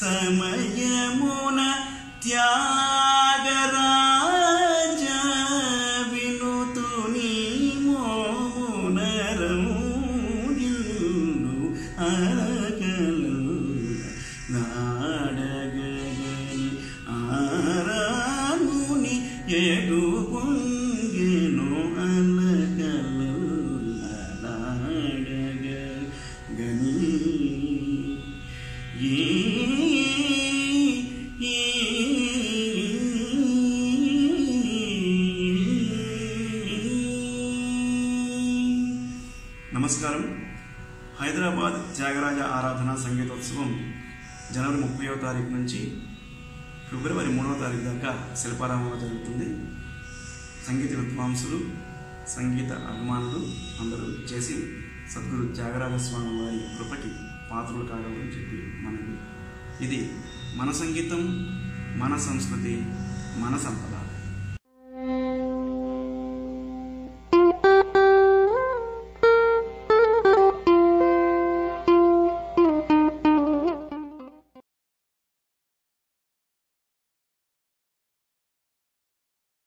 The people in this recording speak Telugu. ಸಮಯಮುನ ತ್ಯಾಗರಾಜ ವಿನುತು ನೀ ಮೋಮುನರಮೂನು ಆಗಲು ನಾಡಗಲಿ ಆರಾಮುನಿ ಎಡು ಪುಂಗೆನು ಅಲಗಲು ನಾಡಗಲಿ నమస్కారం. హైదరాబాద్ త్యాగరాజ ఆరాధన సంగీతోత్సవం జనవరి 30వ తారీఖు నుంచి ఫిబ్రవరి 3వ తారీఖు దాకా శిల్పారామంలో జరుగుతుంది. సంగీత విద్వాంసులు, సంగీత అభిమానులు అందరూ చేసి సద్గురు త్యాగరాజ స్వామి వారి కృపకి పాత్రలు కాగలని చెప్పి మనవి. ఇది మన సంగీతం, మన సంస్కృతి, మన సంపద.